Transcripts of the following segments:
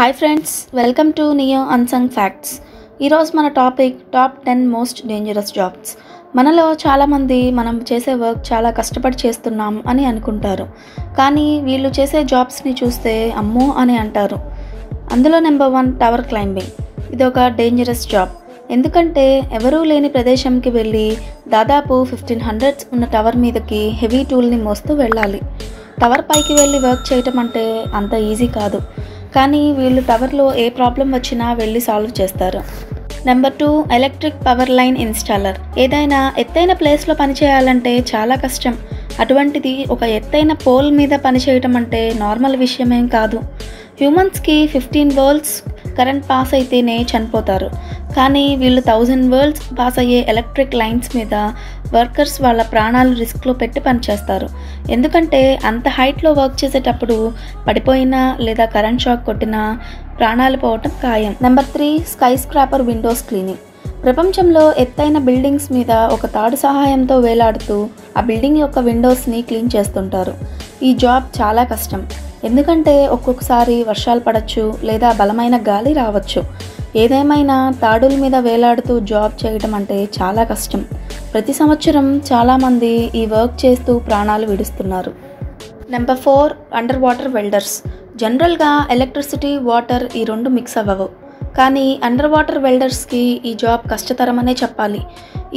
Hi friends, welcome to Neo Unsung Facts. ఈ రోజు మన topic top 10 most dangerous jobs. మనలో చాలామంది మనం చేసే వర్క్ చాలా కష్టపడి చేస్తున్నాం అని అనుకుంటారు, కానీ వీళ్ళు చేసే జాబ్స్ని చూస్తే అమ్మో అని అంటారు. అందులో నెంబర్ 1 టవర్ క్లైంబింగ్. ఇది ఒక డేంజరస్ జాబ్, ఎందుకంటే ఎవరూ లేని ప్రదేశంకి వెళ్ళి దాదాపు 1500 ఉన్న టవర్ మీదకి హెవీ టూల్ని మోస్తూ వెళ్ళాలి. టవర్ పైకి వెళ్ళి వర్క్ చేయటం అంటే అంత ఈజీ కాదు, కానీ వీళ్ళు టవర్లో ఏ ప్రాబ్లం వచ్చినా వెళ్ళి సాల్వ్ చేస్తారు. Number 2 electric power line installer. ఏదైనా ఎత్తైన ప్లేస్లో పనిచేయాలంటే చాలా కష్టం, అటువంటిది ఒక ఎత్తైన పోల్ మీద పనిచేయటం అంటే నార్మల్ విషయమేం కాదు. హ్యూమన్స్కి 15 volts కరెంట్ పాస్ అయితేనే చనిపోతారు, కానీ వీళ్ళు 1000 volts పాస్ అయ్యే ఎలక్ట్రిక్ లైన్స్ మీద వర్కర్స్ వాళ్ళ ప్రాణాలు రిస్క్లో పెట్టి పనిచేస్తారు. ఎందుకంటే అంత హైట్లో వర్క్ చేసేటప్పుడు పడిపోయినా లేదా కరెంట్ షాక్ కొట్టినా ప్రాణాలు పోవటం ఖాయం. Number 3 skyscraper windows cleaning. ప్రపంచంలో ఎత్తైన బిల్డింగ్స్ మీద ఒక తాడు సహాయంతో వేలాడుతూ ఆ బిల్డింగ్ యొక్క విండోస్ని క్లీన్ చేస్తుంటారు. ఈ జాబ్ చాలా కష్టం, ఎందుకంటే ఒక్కొక్కసారి వర్షాలు పడవచ్చు లేదా బలమైన గాలి రావచ్చు. ఏదేమైనా తాడుల మీద వేలాడుతూ జాబ్ చేయటం అంటే చాలా కష్టం. ప్రతి సంవత్సరం చాలామంది ఈ వర్క్ చేస్తూ ప్రాణాలు విడుస్తున్నారు. Number 4 under water welders. జనరల్గా ఎలక్ట్రిసిటీ, వాటర్ ఈ రెండు మిక్స్ అవ్వవు, కానీ అండర్ వాటర్ వెల్డర్స్కి ఈ జాబ్ కష్టతరమనే చెప్పాలి.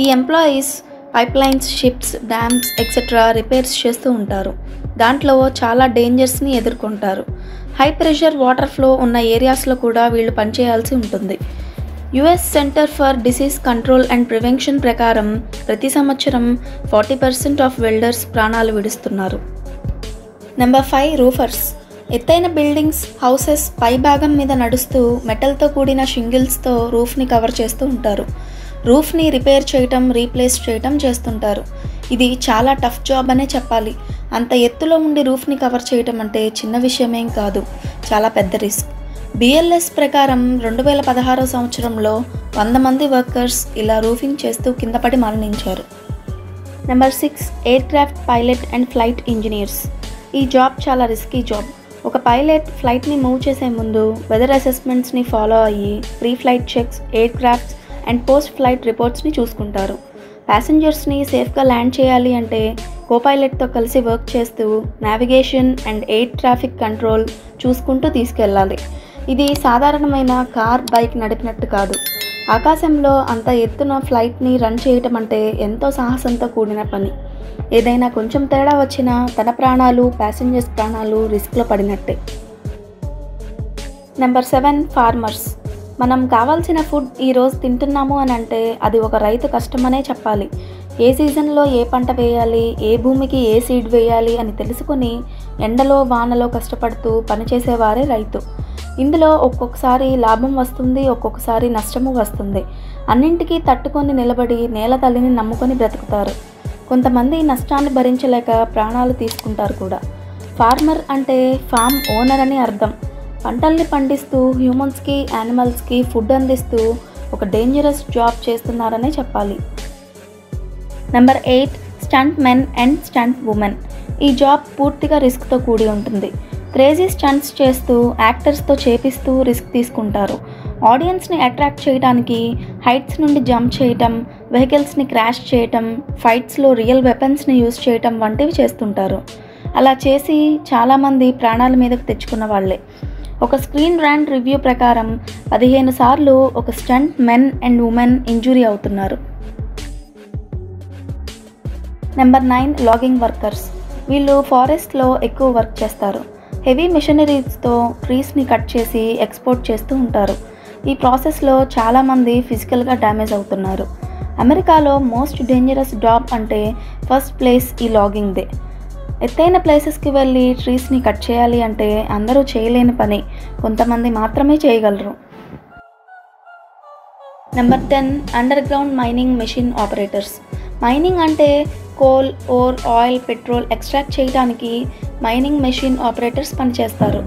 ఈ employees pipelines, ships, dams etcetera repairs చేస్తూ ఉంటారు. దాంట్లో చాలా డేంజర్స్ని ఎదుర్కొంటారు. హై ప్రెషర్ వాటర్ ఫ్లో ఉన్న ఏరియాస్లో కూడా వీళ్ళు పనిచేయాల్సి ఉంటుంది. US centre for disease control and prevention ప్రకారం ప్రతి సంవత్సరం 40% ఆఫ్ వెల్డర్స్ ప్రాణాలు విడుస్తున్నారు. Number 5 roofers. ఎత్తైన బిల్డింగ్స్, హౌసెస్ పై భాగం మీద నడుస్తూ మెటల్తో కూడిన షింగిల్స్తో రూఫ్ని కవర్ చేస్తూ ఉంటారు. రూఫ్ని రిపేర్ చేయటం, రీప్లేస్ చేయటం చేస్తుంటారు. ఇది చాలా టఫ్ జాబ్ అనే చెప్పాలి. అంత ఎత్తులో ఉండి రూఫ్ని కవర్ చేయటం అంటే చిన్న విషయమేం కాదు, చాలా పెద్ద రిస్క్. BLS ప్రకారం 2016 సంవత్సరంలో 100 మంది వర్కర్స్ ఇలా రూఫింగ్ చేస్తూ కింద పడి మరణించారు. Number 6 aircraft pilot and flight engineers. ఈ జాబ్ చాలా రిస్కీ జాబ్. ఒక పైలట్ ఫ్లైట్ని మూవ్ చేసే ముందు వెదర్ అసెస్మెంట్స్ని ఫాలో అయ్యి pre flight checks, aircrafts and post flight రిపోర్ట్స్ని చూసుకుంటారు. ప్యాసింజర్స్ని సేఫ్గా ల్యాండ్ చేయాలి అంటే కోపైలట్తో కలిసి వర్క్ చేస్తూ navigation and air traffic control చూసుకుంటూ తీసుకెళ్ళాలి. ఇది సాధారణమైన కార్, బైక్ నడిపినట్టు కాదు. ఆకాశంలో అంత ఎత్తున ఫ్లైట్ని రన్ చేయటం అంటే ఎంతో సాహసంతో కూడిన పని. ఏదైనా కొంచెం తేడా వచ్చినా తన ప్రాణాలు, ప్యాసింజర్స్ ప్రాణాలు రిస్క్లో పడినట్టే. Number 7 farmers. మనం కావాల్సిన ఫుడ్ ఈరోజు తింటున్నాము అని అంటే అది ఒక రైతు కష్టమనే చెప్పాలి. ఏ సీజన్లో ఏ పంట వేయాలి, ఏ భూమికి ఏ సీడ్ వేయాలి అని తెలుసుకుని ఎండలో వానలో కష్టపడుతూ పనిచేసేవారే రైతు. ఇందులో ఒక్కొక్కసారి లాభం వస్తుంది, ఒక్కొక్కసారి నష్టము వస్తుంది. అన్నింటికీ తట్టుకొని నిలబడి నేల తల్లిని నమ్ముకొని బ్రతుకుతారు. కొంతమంది నష్టాన్ని భరించలేక ప్రాణాలు తీసుకుంటారు కూడా. ఫార్మర్ అంటే ఫామ్ ఓనర్ అని అర్థం. పంటల్ని పండిస్తూ హ్యూమన్స్కి, యానిమల్స్కి ఫుడ్ అందిస్తూ ఒక డేంజరస్ జాబ్ చేస్తున్నారనే చెప్పాలి. Number 8 stunt men and stunt women. ఈ జాబ్ పూర్తిగా రిస్క్తో కూడి ఉంటుంది. క్రేజీ స్టంట్స్ చేస్తూ యాక్టర్స్తో చేపిస్తూ రిస్క్ తీసుకుంటారు. ఆడియన్స్ని అట్రాక్ట్ చేయడానికి హైట్స్ నుండి జంప్ చేయటం, వెహికల్స్ని క్రాష్ చేయటం, ఫైట్స్లో రియల్ వెపన్స్ని యూజ్ చేయటం వంటివి చేస్తుంటారు. అలా చేసి చాలామంది ప్రాణాల మీదకు తెచ్చుకున్న వాళ్ళే. ఒక స్క్రీన్ ర్యాండ్ రివ్యూ ప్రకారం 15 సార్లు ఒక stunt men and women injury అవుతున్నారు. Number 9 logging workers. వీళ్ళు ఫారెస్ట్లో ఎక్కువ వర్క్ చేస్తారు. హెవీ మెషినరీస్తో ట్రీస్ని కట్ చేసి ఎక్స్పోర్ట్ చేస్తూ ఉంటారు. ఈ ప్రాసెస్లో చాలామంది ఫిజికల్గా డ్యామేజ్ అవుతున్నారు. అమెరికాలో మోస్ట్ డేంజరస్ జాబ్ అంటే ఫస్ట్ ప్లేస్ ఈ లాగింగ్దే. ఎత్తైన ప్లేసెస్కి వెళ్ళి ట్రీస్ని కట్ చేయాలి అంటే అందరూ చేయలేని పని, కొంతమంది మాత్రమే చేయగలరు. Number 10 underground mining machine operators. Mining అంటే coal, ore, oil, petrol extract చేయడానికి మైనింగ్ మెషిన్ ఆపరేటర్స్ పనిచేస్తారు.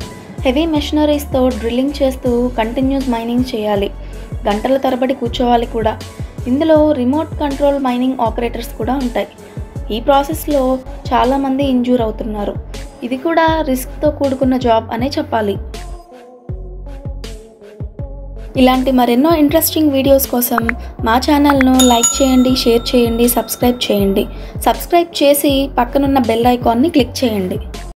హెవీ మెషినరీస్తో డ్రిల్లింగ్ చేస్తూ కంటిన్యూస్ మైనింగ్ చేయాలి, గంటల తరబడి కూర్చోవాలి కూడా. ఇందులో రిమోట్ కంట్రోల్ మైనింగ్ ఆపరేటర్స్ కూడా ఉంటాయి. ఈ ప్రాసెస్లో చాలామంది ఇంజూర్ అవుతున్నారు. ఇది కూడా రిస్క్తో కూడుకున్న జాబ్ అనే చెప్పాలి. ఇలాంటి మరెన్నో ఇంట్రెస్టింగ్ వీడియోస్ కోసం మా ఛానల్ను లైక్ చేయండి, షేర్ చేయండి, సబ్స్క్రైబ్ చేసి పక్కనున్న బెల్ ఐకాన్ని క్లిక్ చేయండి.